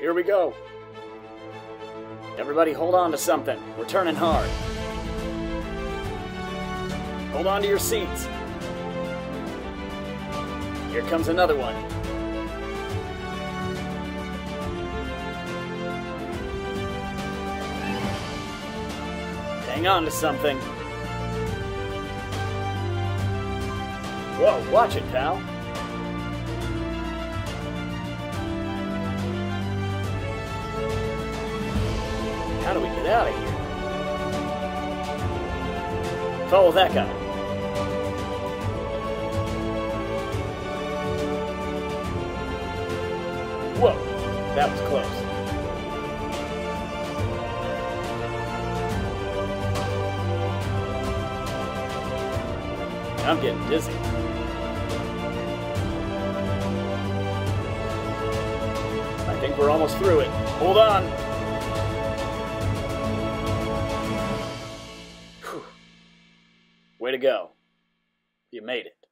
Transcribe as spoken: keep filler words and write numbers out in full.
Here we go. Everybody hold on to something. We're turning hard. Hold on to your seats. Here comes another one. Hang on to something. Whoa, watch it, pal. How do we get out of here? Follow that guy. Whoa, that was close. I'm getting dizzy. I think we're almost through it. Hold on. Way to go. You made it.